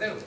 cartero.